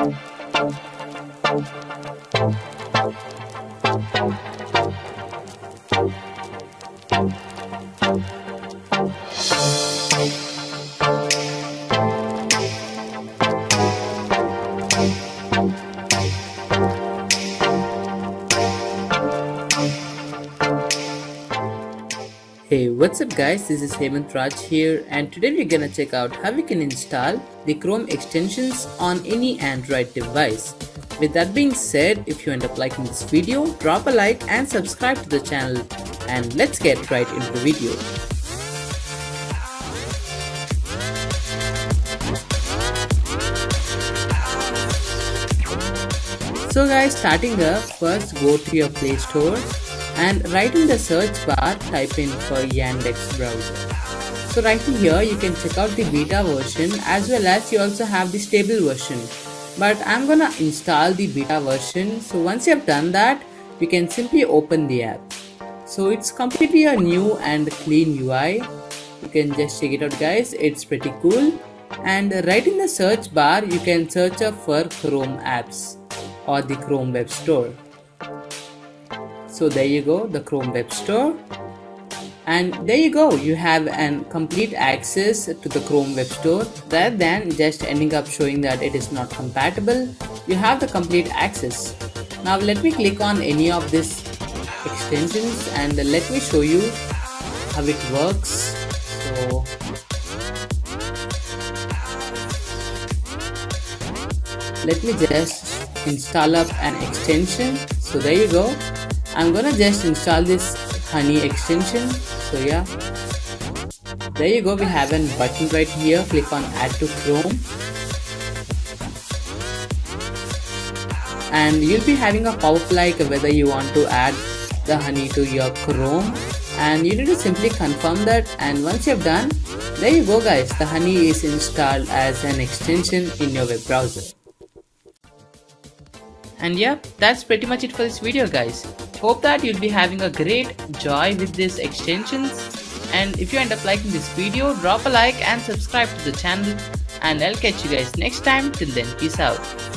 Hey, what's up guys, this is Hemant Raj here, and today we're gonna check out how we can install the Chrome extensions on any Android device. With that being said, if you end up liking this video, drop a like and subscribe to the channel, and let's get right into the video. So guys, starting up, first go to your Play Store and right in the search bar type in for Yandex Browser. So right here you can check out the beta version, as well as you also have the stable version. But I'm gonna install the beta version. So once you have done that, you can simply open the app. So it's completely a new and clean UI. You can just check it out guys, it's pretty cool. And right in the search bar you can search up for Chrome apps or the Chrome Web Store. So there you go, the Chrome Web Store, and there you go, you have an complete access to the Chrome Web Store rather than just ending up showing that it is not compatible. You have the complete access. Now let me click on any of these extensions and let me show you how it works. So let me just install up an extension. So there you go, I'm gonna just install this Honey extension. So yeah, there you go, we have a button right here, click on Add to Chrome, and you'll be having a pop-up like whether you want to add the Honey to your Chrome, and you need to simply confirm that, and once you've done, there you go guys, the Honey is installed as an extension in your web browser. And yeah, that's pretty much it for this video guys. Hope that you'll be having a great joy with these extensions, and if you end up liking this video, drop a like and subscribe to the channel, and I'll catch you guys next time. Till then, peace out.